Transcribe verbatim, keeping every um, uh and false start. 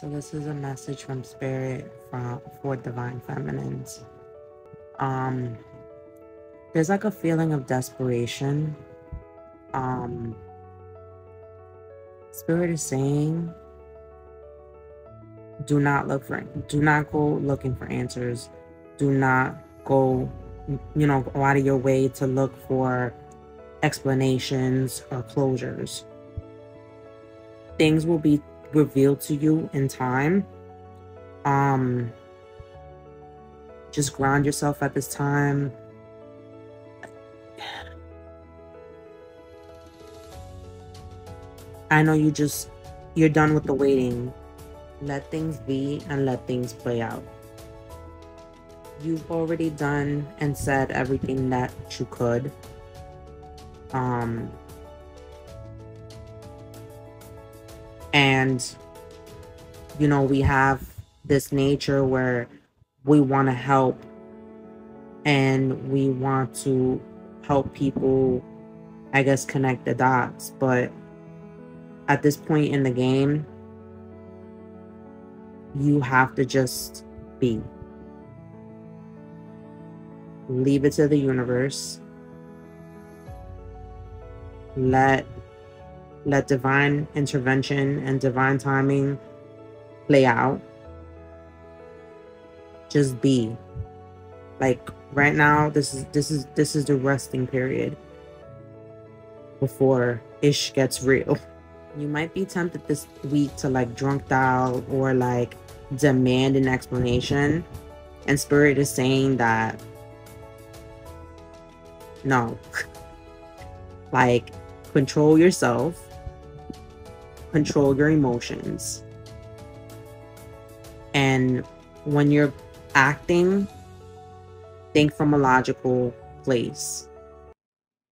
So this is a message from Spirit from, for Divine Feminines. Um, there's like a feeling of desperation. Um, Spirit is saying, do not look for, do not go looking for answers. Do not go, you know, go out of your way to look for explanations or closures. Things will be revealed to you in time. Um, just ground yourself at this time. I know you just, you're done with the waiting. Let things be and let things play out. You've already done and said everything that you could. Um, and, you know, we have this nature where we want to help and we want to help people, I guess, connect the dots. But at this point in the game, you have to just be. Leave it to the universe. Let let divine intervention and divine timing play out. Just be. Like right now, this is this is this is the resting period before ish gets real. You might be tempted this week to like drunk dial or like demand an explanation, and Spirit is saying that no. Like, control yourself, control your emotions, and when you're acting, think from a logical place.